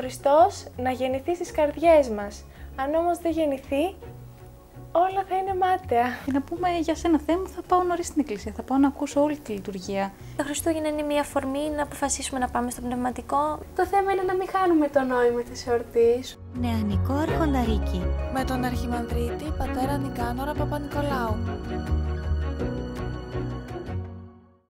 Χριστός να γεννηθεί στις καρδιές μας. Αν όμως δεν γεννηθεί, όλα θα είναι μάταια. Και να πούμε για σένα Θεέ μου, θα πάω νωρίς στην εκκλησία, θα πάω να ακούσω όλη τη λειτουργία. Τα Χριστούγεννα είναι μια αφορμή να αποφασίσουμε να πάμε στο πνευματικό. Το θέμα είναι να μην χάνουμε το νόημα της εορτής. Νεανικό Αρχονταρίκι. Με τον Αρχιμανδρίτη, πατέρα Νικάνορα Παπα-Νικολάου.